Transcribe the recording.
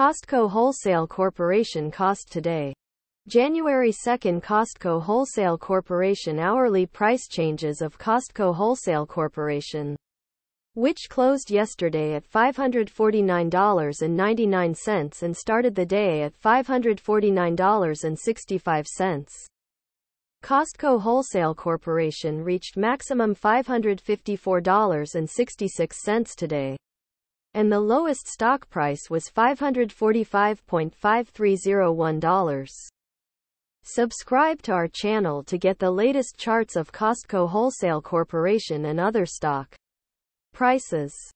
Costco Wholesale Corporation cost today. January 2nd, Costco Wholesale Corporation hourly price changes of Costco Wholesale Corporation, which closed yesterday at $549.99 and started the day at $549.65. Costco Wholesale Corporation reached maximum $554.66 today, and the lowest stock price was $545.5301. Subscribe to our channel to get the latest charts of Costco Wholesale Corporation and other stock prices.